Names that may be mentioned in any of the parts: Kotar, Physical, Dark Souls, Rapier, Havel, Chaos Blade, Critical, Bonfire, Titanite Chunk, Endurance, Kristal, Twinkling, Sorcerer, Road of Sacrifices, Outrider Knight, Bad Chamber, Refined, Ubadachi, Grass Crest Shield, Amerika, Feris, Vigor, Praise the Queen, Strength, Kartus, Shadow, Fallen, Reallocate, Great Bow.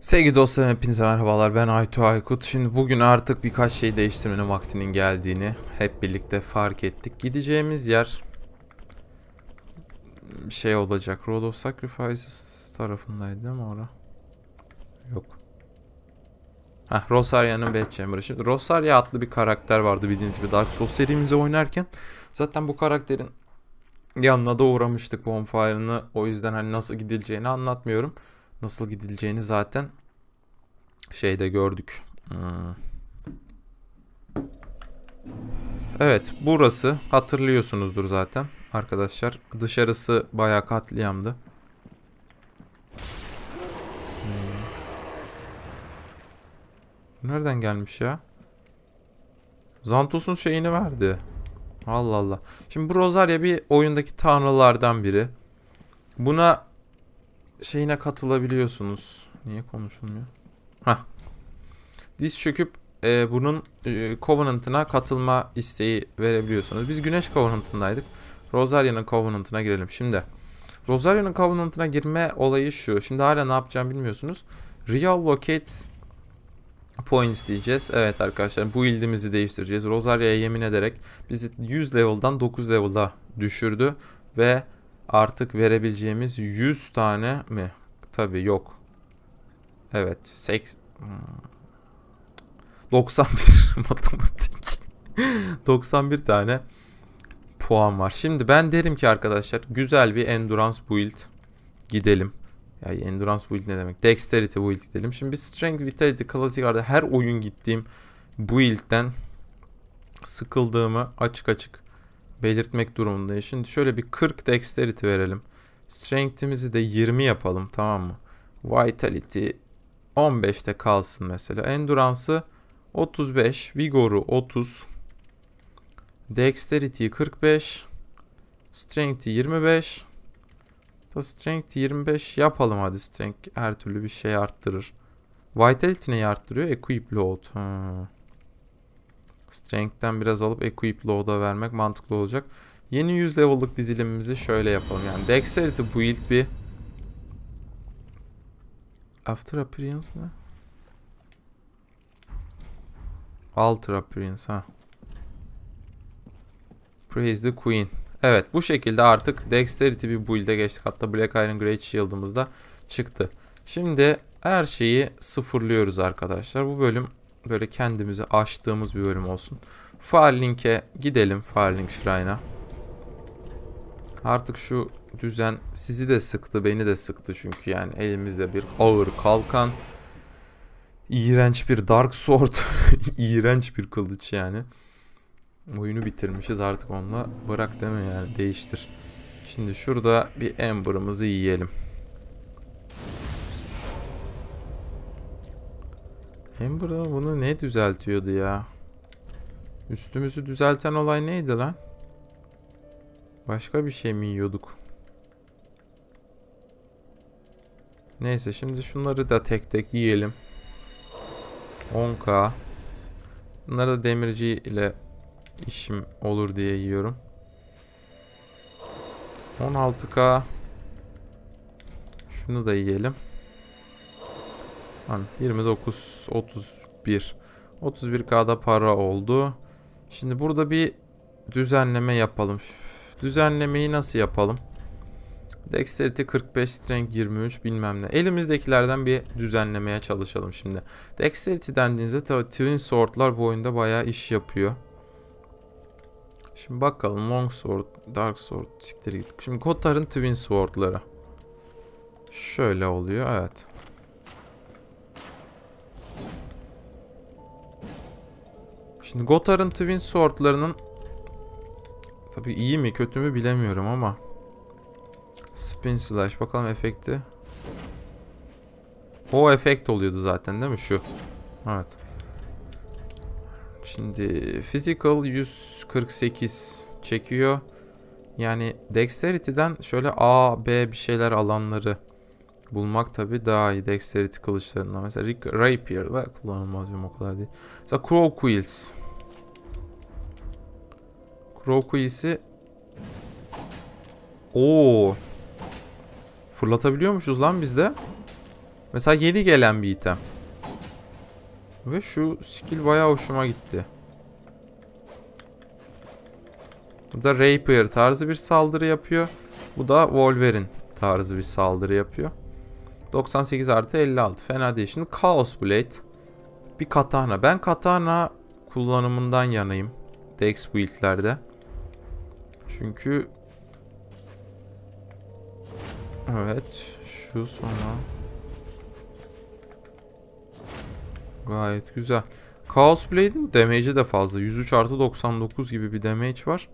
Sevgili dostlarım, hepinize merhabalar, ben Aytu Aykut. Şimdi bugün artık birkaç şey değiştirmenin vaktinin geldiğini hep birlikte fark ettik. Gideceğimiz yer şey olacak, Road of Sacrifices tarafındaydı değil mi orada? Yok. Heh, Rosaria'nın Bad Chamber'ı. Şimdi Rosaria adlı bir karakter vardı bildiğiniz gibi Dark Souls serimizi oynarken. Zaten bu karakterin yanına da uğramıştık, Bonfire'ını. O yüzden hani nasıl gidileceğini anlatmıyorum. Nasıl gidileceğini zaten şeyde gördük. Evet, burası hatırlıyorsunuzdur zaten arkadaşlar. Dışarısı bayağı katliamdı. Nereden gelmiş ya? Zantos'un şeyini verdi. Allah Allah. Şimdi bu Rosaria bir oyundaki tanrılardan biri. Buna şeyine katılabiliyorsunuz. Niye konuşulmuyor? Hah. Diz çöküp bunun Covenant'ına katılma isteği verebiliyorsunuz. Biz Güneş Covenant'ındaydık. Rosaria'nın Covenant'ına girelim. Şimdi Rosaria'nın Covenant'ına girme olayı şu. Şimdi hala ne yapacağım bilmiyorsunuz. Reallocate Points diyeceğiz. Evet arkadaşlar, bu build'imizi değiştireceğiz. Rosaria'ya yemin ederek bizi 100 level'dan 9 level'a düşürdü ve artık verebileceğimiz 100 tane mi? Tabii yok. Evet. 91 matematik. 91 tane puan var. Şimdi ben derim ki arkadaşlar, güzel bir Endurance build gidelim. Ya Endurance build ne demek? Dexterity build gidelim. Şimdi biz Strength, Vitality, klasik arada her oyun gittiğim build'den sıkıldığımı açık açık belirtmek durumundayım. Şimdi şöyle bir 40 Dexterity verelim. Strength'imizi de 20 yapalım, tamam mı? Vitality 15'te kalsın mesela. Endurance'ı 35. Vigor'u 30. Dexterity'yi 45. Strength'i 25. Strength'i 25 yapalım hadi. Strength her türlü bir şey arttırır. Vitality neyi arttırıyor? Equip Load. Strength'ten biraz alıp Equip Load'a vermek mantıklı olacak. Yeni 100 level'lık dizilimimizi şöyle yapalım. Yani Dexterity build bir After Appearance ne? Alter Appearance ha. Praise the Queen. Evet, bu şekilde artık Dexterity bir build'e geçtik. Hatta Black Iron Great Shield'ımız da çıktı. Şimdi her şeyi sıfırlıyoruz arkadaşlar. Bu bölüm böyle kendimizi açtığımız bir bölüm olsun. Firelink'e gidelim. Firelink Shrine'a. Artık şu düzen sizi de sıktı, beni de sıktı. Çünkü yani elimizde bir ağır kalkan, iğrenç bir Dark Sword, iğrenç bir kılıç yani. Oyunu bitirmişiz artık onunla. Bırak deme yani, değiştir. Şimdi şurada bir Ember'ımızı yiyelim. Ember'a bunu ne düzeltiyordu ya? Üstümüzü düzelten olay neydi lan? Başka bir şey mi yiyorduk? Neyse, şimdi şunları da tek tek yiyelim. 10k. Bunları da demirci ile işim olur diye yiyorum. 16k. Şunu da yiyelim. 29, 31. 31k'da para oldu. Şimdi burada bir düzenleme yapalım. Düzenlemeyi nasıl yapalım? Dexterity 45, Strength 23 bilmem ne. Elimizdekilerden bir düzenlemeye çalışalım şimdi. Dexterity dendiğinizde tabii Twin Sword'lar bu oyunda bayağı iş yapıyor. Şimdi bakalım, Long Sword, Dark Sword, siktir git. Şimdi Kotar'ın Twin Sword'ları. Şöyle oluyor, evet. Şimdi Gotar'ın Twin Sword'larının tabii iyi mi kötü mü bilemiyorum ama Spin Slash bakalım efekti. O efekt oluyordu zaten değil mi şu? Evet. Şimdi Physical 148 çekiyor. Yani Dexterity'den şöyle A, B bir şeyler alanları bulmak tabi daha iyi. Dexterity kılıçlarından mesela Rapier'la kullanılmaz o kadar değil. Mesela Crow Quills. Crow Quills'i fırlatabiliyormuşuz lan bizde. Mesela yeni gelen bir item. Ve şu skill bayağı hoşuma gitti. Bu da Rapier tarzı bir saldırı yapıyor. Bu da Wolverine tarzı bir saldırı yapıyor. 98+56. Fena değil. Şimdi Chaos Blade. Bir katana. Ben katana kullanımından yanayım Dex build'lerde. Çünkü evet. Şu sonra gayet güzel. Chaos Blade'in damage'i de fazla. 103+99 gibi bir damage var.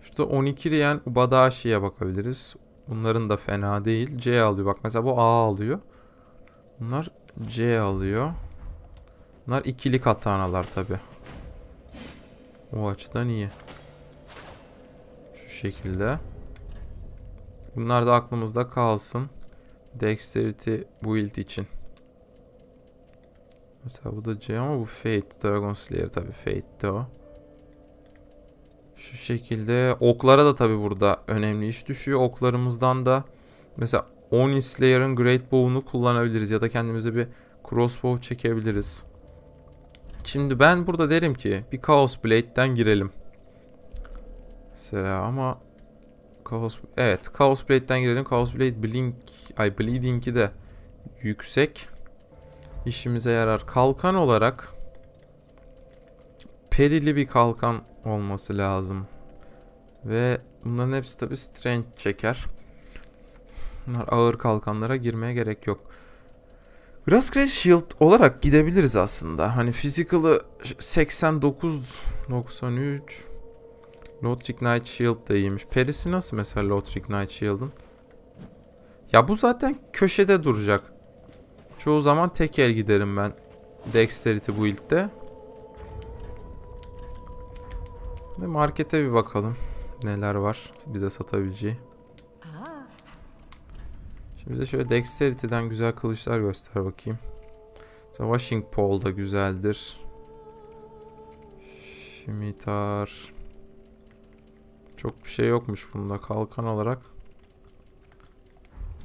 Şurada 12 diyen Ubadachi'ye bakabiliriz. Bunların da fena değil. C alıyor. Bak mesela bu A alıyor. Bunlar C alıyor. Bunlar ikili katanalar tabi. O açıdan iyi. Şu şekilde. Bunlar da aklımızda kalsın. Dexterity build için. Mesela bu da C ama bu Fate. Dragonslayer tabi. Fate de o. Şu şekilde. Oklara da tabi burada önemli iş düşüyor. Oklarımızdan da mesela Onislayer'ın Great Bow'unu kullanabiliriz. Ya da kendimize bir crossbow çekebiliriz. Şimdi ben burada derim ki bir Chaos Blade'den girelim. Mesela ama Chaos, evet, Chaos Blade'den girelim. Chaos Blade Bleeding'i de yüksek. İşimize yarar. Kalkan olarak perili bir kalkan olması lazım. Ve bunların hepsi tabi strength çeker. Bunlar ağır kalkanlara girmeye gerek yok. Grass Crest Shield olarak gidebiliriz aslında. Hani physical'ı 89-93. Rotted Greatwood Shield da iyiymiş. Perisi nasıl mesela Rotted Greatwood Shield'ın? Ya bu zaten köşede duracak. Çoğu zaman tek el giderim ben Dexterity build'de. Markete bir bakalım. Neler var bize satabileceği. Şimdi bize şöyle Dexterity'den güzel kılıçlar göster bakayım. Washing Pole da güzeldir. Scimitar. Çok bir şey yokmuş bunda kalkan olarak.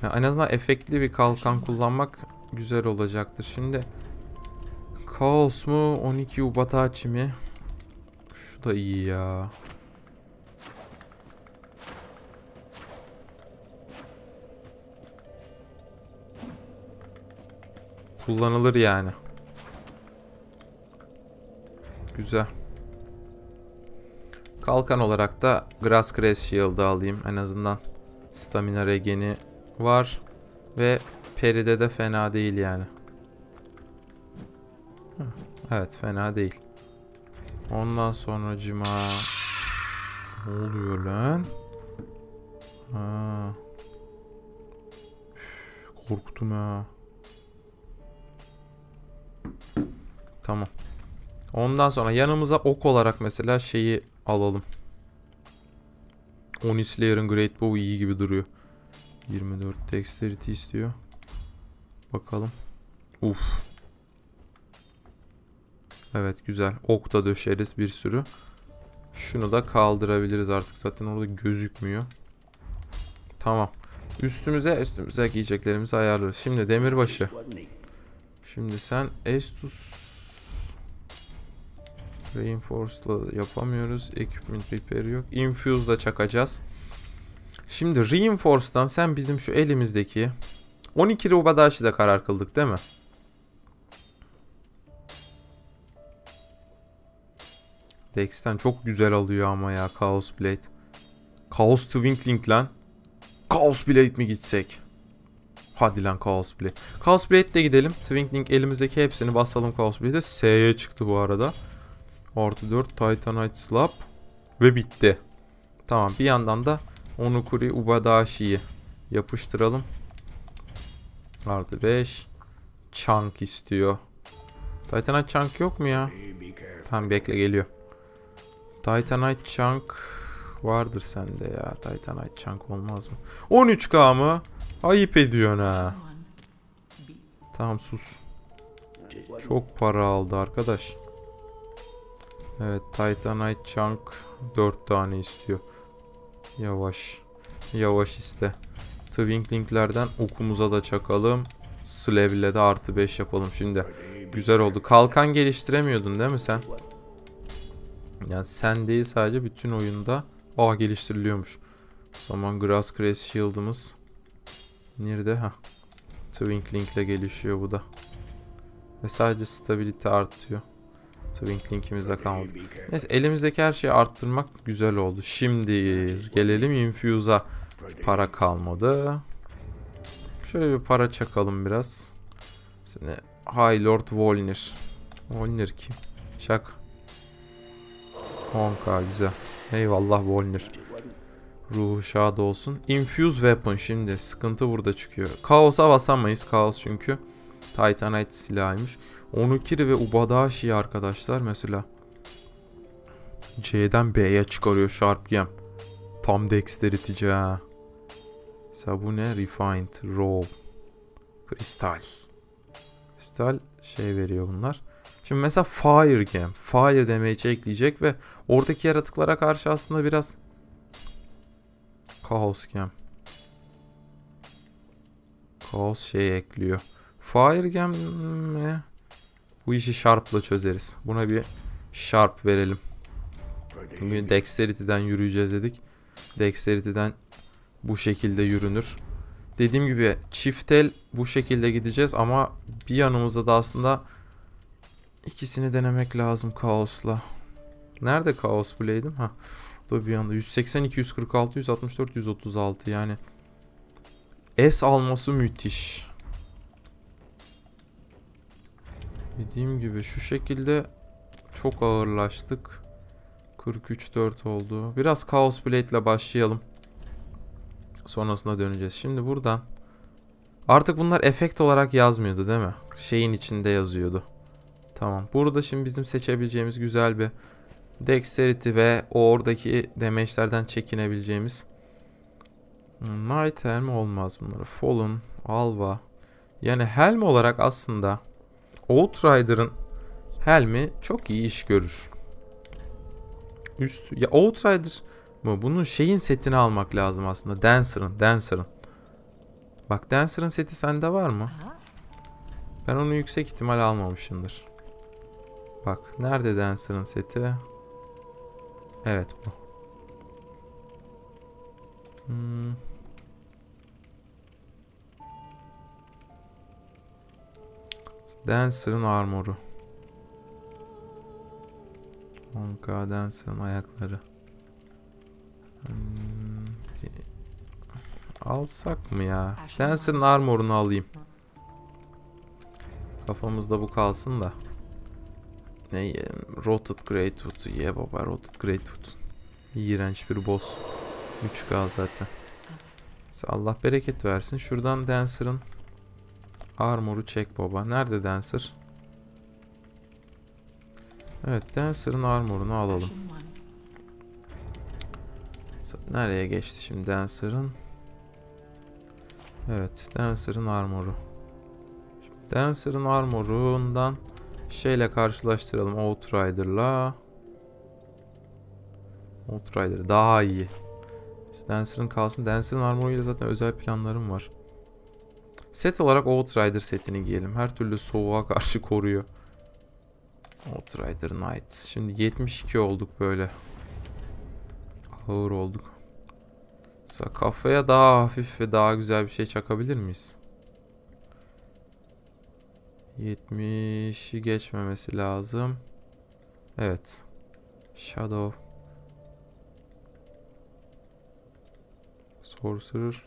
Yani en azından efektli bir kalkan kullanmak güzel olacaktır. Şimdi Chaos mu? 12 Ubadachi mi? Şu da iyi ya. Kullanılır yani. Güzel. Kalkan olarak da Grass Crest Shield'ı alayım. En azından stamina regeni var. Ve peride de fena değil yani. Evet, fena değil. Ondan sonra cima. Ne oluyor lan? Ha. Üf, korktum ha. Tamam. Ondan sonra yanımıza ok olarak mesela şeyi alalım. Onislayer'ın Great Bow iyi gibi duruyor. 24 Dexterity istiyor. Bakalım. Uf. Evet, güzel. Ok da döşeriz bir sürü. Şunu da kaldırabiliriz artık. Zaten orada gözükmüyor. Tamam. Üstümüze giyeceklerimizi ayarlarız. Şimdi demirbaşı. Şimdi sen Estus Reinforce'la yapamıyoruz. Equipment repair yok. Infuse'da çakacağız. Şimdi Reinforce'dan sen bizim şu elimizdeki 12 Ubadachi'de karar kıldık değil mi? Dex'ten çok güzel alıyor ama ya Chaos Blade. Chaos Twinkling lan. Chaos Blade mi gitsek? Hadi lan Chaos Blade. Chaos Blade'de gidelim. Twinkling elimizdeki hepsini basalım Chaos Blade'de. S'ye çıktı bu arada. Artı 4 Titanite Slap. Ve bitti. Tamam, bir yandan da Onukuri Ubadachi'yi yapıştıralım. Artı 5. Chunk istiyor. Titanite Chunk yok mu ya? Tamam, bekle geliyor. Titanite Chunk vardır sende ya. Titanite Chunk olmaz mı? 13K mı? Ayıp ediyorsun ha. Tamam sus. Çok para aldı arkadaş. Evet, Titanite Chunk 4 tane istiyor. Yavaş. Yavaş iste. Twinkling'lerden okumuza da çakalım. Slev'le de artı 5 yapalım şimdi. Güzel oldu. Kalkan geliştiremiyordun değil mi sen? Yani sen değil, sadece bütün oyunda geliştiriliyormuş. O zaman Grass Crest Shield'ımız nerede? Twinkling'le gelişiyor bu da. Ve sadece stability artıyor. Twinkling'imiz de kaldı. Neyse, elimizdeki her şeyi arttırmak güzel oldu. Şimdi gelelim Infuse'a. Para kalmadı. Şöyle bir para çakalım biraz. Şimdi Highlord Volnir. Volnir kim? Çak. Honka, güzel. Eyvallah Volnir. Ruhu şad olsun. Infuse Weapon, şimdi sıkıntı burada çıkıyor. Kaos'a basamayız. Kaos çünkü Titanite silahıymış. Onukiri ve Ubadachi arkadaşlar mesela. C'den B'ye çıkarıyor Sharp gem. Tam Dexterity ha. Mesela bu ne? Refined, Raw, Kristal. Kristal şey veriyor bunlar. Şimdi mesela Fire gem. Fire damage ekleyecek ve oradaki yaratıklara karşı aslında biraz... Chaos gem. Chaos şey ekliyor. Fire gem mi? Bu işi Sharp'la çözeriz. Buna bir Sharp verelim. Bugün Dexterity'den yürüyeceğiz dedik. Dexterity'den bu şekilde yürünür. Dediğim gibi çift el bu şekilde gideceğiz ama bir yanımızda da aslında ikisini denemek lazım Chaos'la. Nerede Chaos Blade'im? Dur bir anda. 182, 146, 164, 136 yani. S alması müthiş. Dediğim gibi şu şekilde çok ağırlaştık. 43-4 oldu. Biraz Chaos Blade ile başlayalım. Sonrasında döneceğiz. Şimdi buradan. Artık bunlar efekt olarak yazmıyordu değil mi? Şeyin içinde yazıyordu. Tamam. Burada şimdi bizim seçebileceğimiz güzel bir Dexterity ve oradaki damage'lerden çekinebileceğimiz. Night Helm olmaz bunları. Fallen, Alva. Yani helm olarak aslında Outrider'ın helmi çok iyi iş görür. Ya Outrider mı? Bunun şeyin setini almak lazım aslında. Dancer'ın. Bak Dancer'ın seti sende var mı? Ben onu yüksek ihtimal almamışımdır. Bak nerede Dancer'ın seti? Evet bu. Dancer'ın armoru. Honka, Dancer'ın ayakları. Alsak mı ya? Dancer'ın armorunu alayım. Kafamızda bu kalsın da. Ne yiyelim? Rotted Greatwood. Ye baba Rotted Greatwood. İğrenç bir boss. 3K zaten. Allah bereket versin. Şuradan Dancer'ın armoru çek baba. Nerede Dancer? Evet, Dancer'ın armorunu alalım. Nereye geçti şimdi Dancer'ın? Evet, Dancer'ın armoru. Şimdi Dancer'ın armorundan şeyle karşılaştıralım. Outrider'la. Outrider daha iyi. Dancer'ın kalsın. Dancer'ın armoruyla zaten özel planlarım var. Set olarak Outrider setini giyelim. Her türlü soğuğa karşı koruyor. Outrider Knight. Şimdi 72 olduk böyle. Ağır olduk. Mesela kafaya daha hafif ve daha güzel bir şey çakabilir miyiz? 70'i geçmemesi lazım. Evet. Shadow. Sorcerer.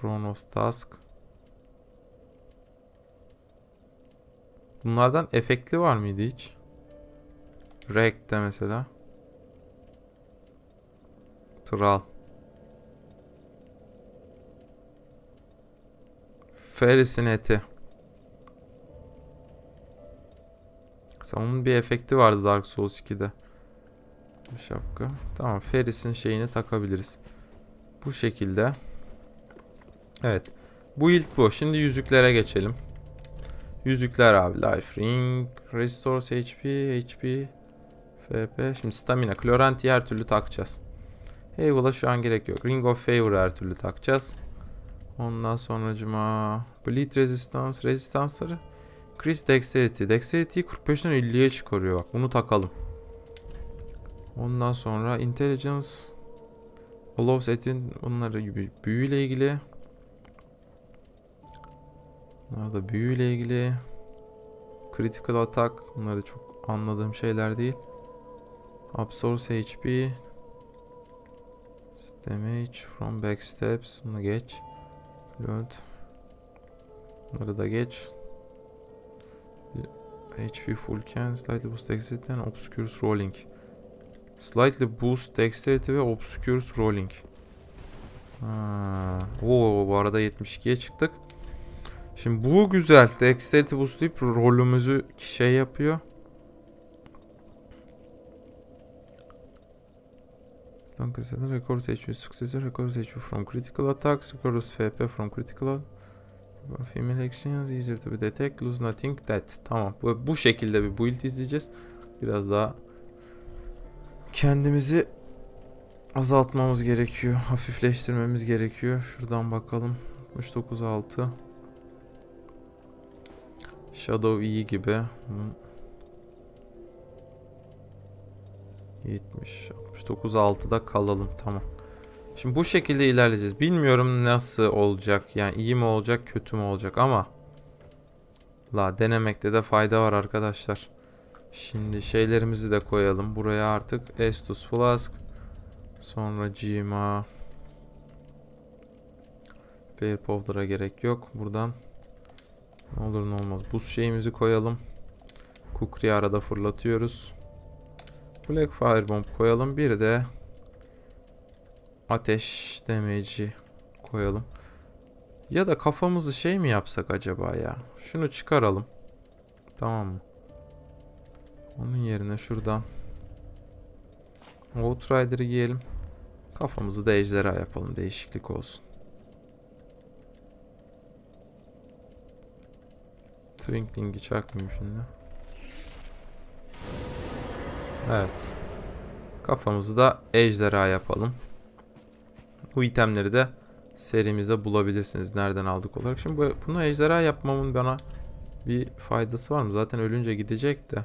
Kronos Task. Bunlardan efektli var mıydı hiç? Rack'te mesela. Tral. Feris'in eti. Onun bir efekti vardı Dark Souls 2'de. Bu şapka. Tamam, Feris'in şeyini takabiliriz. Bu şekilde. Evet. Bu ilk bu. Şimdi yüzüklere geçelim. Yüzükler abi. Life Ring. Restores HP. FP. Şimdi stamina. Kloranti'yi her türlü takacağız. Havil'a şu an gerek yok. Ring of Favor'ı her türlü takacağız. Ondan sonracıma Bleed Resistance, Resistance'ları. Chris Dexterity. Dexterity'yi 45'ten 50'ye çıkarıyor. Bak bunu takalım. Ondan sonra Intelligence. Allows Etin. Bunları büyüyle ilgili. Bunlar da büyüyle ilgili. Critical Attack. Bunları çok anladığım şeyler değil. Absorbs HP. Damage from Backsteps. Bunu geç. Evet. Bunları da geç. HP full can, slightly boost dexterity and obscures rolling. Slightly boost dexterity ve obscures rolling. Oo, bu arada 72'ye çıktık. Şimdi bu güzel. Dexterity boostlayıp rolümüzü şey yapıyor. Stun kısmında records HP successor, records HP from critical attacks, records FP from critical. Female actions easier to be detect, lose nothing, that. Tamam. Bu şekilde bir build izleyeceğiz. Biraz daha kendimizi azaltmamız gerekiyor. Hafifleştirmemiz gerekiyor. Şuradan bakalım. 69-6. Shadow iyi gibi. 70. 69-6'da kalalım. Tamam. Şimdi bu şekilde ilerleyeceğiz. Bilmiyorum nasıl olacak. Yani iyi mi olacak, kötü mü olacak ama denemekte de fayda var arkadaşlar. Şimdi şeylerimizi de koyalım. Buraya artık Estus Flask. Sonra Cima. Bear Powder'a gerek yok. Buradan ne olur ne olmaz buz şeyimizi koyalım. Kukri'yi arada fırlatıyoruz. Black Firebomb koyalım. Bir de ateş damage'i koyalım. Ya da kafamızı şey mi yapsak acaba ya? Şunu çıkaralım. Tamam mı? Onun yerine şuradan Outrider'ı giyelim. Kafamızı da ejderha yapalım. Değişiklik olsun. Twinkling'i çakmayayım şimdi. Evet. Kafamızı da ejderha yapalım. Bu itemleri de serimizde bulabilirsiniz. Nereden aldık olarak. Şimdi bunu ejderha yapmamın bana bir faydası var mı? Zaten ölünce gidecek de.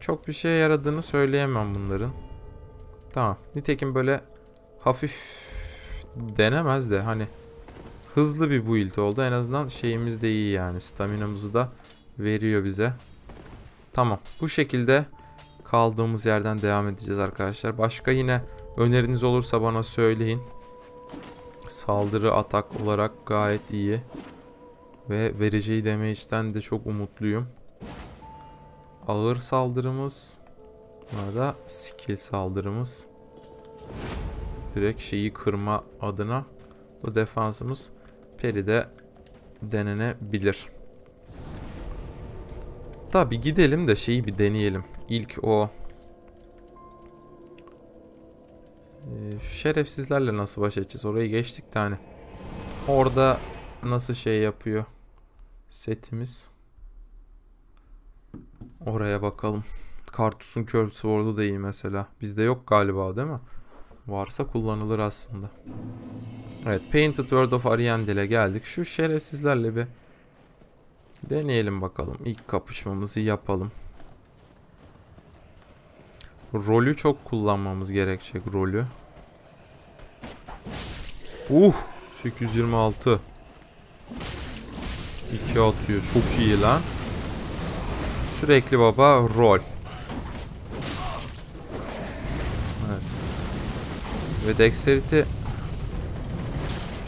Çok bir şeye yaradığını söyleyemem bunların. Tamam. Nitekim böyle hafif denemez de hani hızlı bir build oldu. En azından şeyimiz de iyi yani. Staminamızı da veriyor bize. Tamam. Bu şekilde kaldığımız yerden devam edeceğiz arkadaşlar. Başka yine öneriniz olursa bana söyleyin. Saldırı atak olarak gayet iyi. Ve vereceği damage'den de çok umutluyum. Ağır saldırımız. Buna da skill saldırımız. Direkt şeyi kırma adına. Bu defansımız Peri'de denenebilir. Tabi gidelim de şeyi bir deneyelim. İlk o şerefsizlerle nasıl baş edeceğiz? Orayı geçtik de hani. Orada nasıl şey yapıyor setimiz? Oraya bakalım. Kartus'un Curve Sword'u da iyi mesela. Bizde yok galiba değil mi? Varsa kullanılır aslında. Evet, Painted World of Ariandel'e geldik. Şu şerefsizlerle bir deneyelim bakalım. İlk kapışmamızı yapalım. Rolü çok kullanmamız gerekecek. Rolü. 826. 2 atıyor. Çok iyi lan. Sürekli baba rol. Evet. Ve Dexterity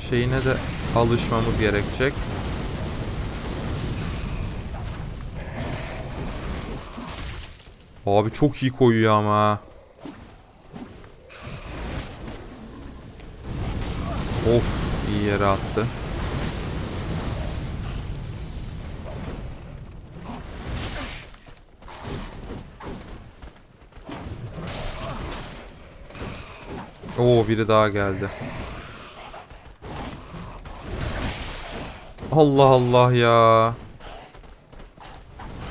şeyine de alışmamız gerekecek. Abi çok iyi koyuyor ama. Of, iyi yere attı. Biri daha geldi. Allah Allah ya.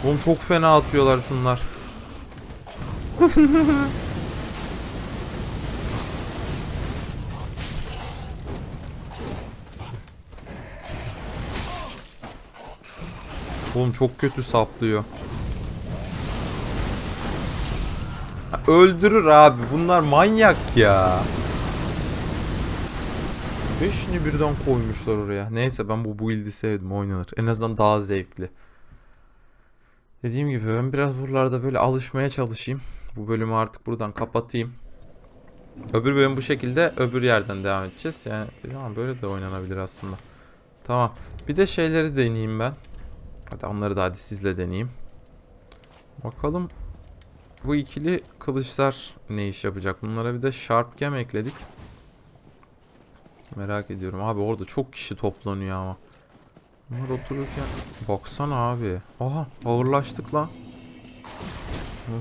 Oğlum çok fena atıyorlar şunlar. Oğlum çok kötü saplıyor. Öldürür abi. Bunlar manyak ya. Beşini birden koymuşlar oraya. Neyse ben bu build'i sevdim. Oynanır. En azından daha zevkli. Dediğim gibi ben biraz buralarda böyle alışmaya çalışayım. Bu bölümü artık buradan kapatayım. Öbür bölüm bu şekilde öbür yerden devam edeceğiz. Yani tamam, böyle de oynanabilir aslında. Tamam. Bir de şeyleri deneyeyim ben. Hadi onları da hadi sizle deneyeyim. Bakalım bu ikili kılıçlar ne iş yapacak? Bunlara bir de sharp gem ekledik. Merak ediyorum. Abi orada çok kişi toplanıyor ama. Bunlar otururken... Baksana abi. Aha ağırlaştık lan.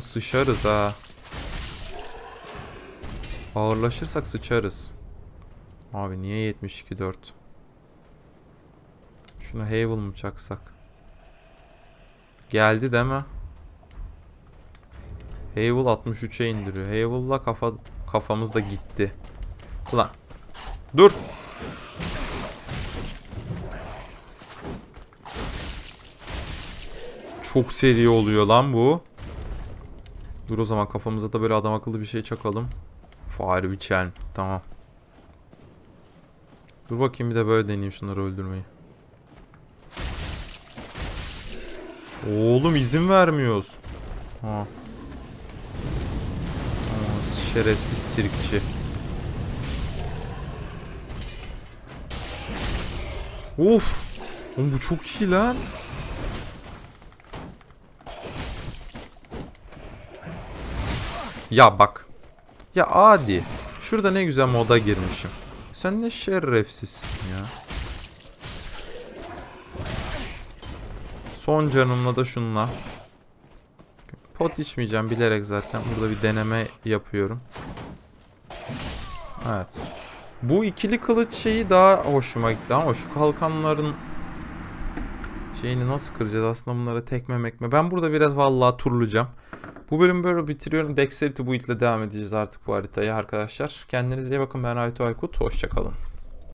Sıçarız ha. Ağırlaşırsak sıçarız. Abi niye 72-4? Şunu Havel mı çaksak? Geldi deme. Havel 63'e indiriyor. Havel'la kafamız da gitti. Ulan. Dur. Çok seri oluyor lan bu. Dur o zaman kafamıza da böyle adam akıllı bir şey çakalım. Fire gem. Tamam. Dur bakayım bir de böyle deneyeyim şunları öldürmeyi. Oğlum izin vermiyoruz. Ha. Şerefsiz sirkçi. Of. Oğlum bu çok iyi lan. Ya bak. Ya adi. Şurada ne güzel moda girmişim. Sen ne şerefsizsin ya. Son canımla da şunla. Pot içmeyeceğim bilerek zaten. Burada bir deneme yapıyorum. Evet. Bu ikili kılıç şeyi daha hoşuma gitti ama şu kalkanların şeyini nasıl kıracağız aslında, bunlara tekme mekme. Ben burada biraz vallahi turlayacağım. Bu bölümü böyle bitiriyorum. Dexterity bu ile devam edeceğiz artık bu haritayı arkadaşlar. Kendinize iyi bakın. Ben Aytu Aykut. Hoşçakalın.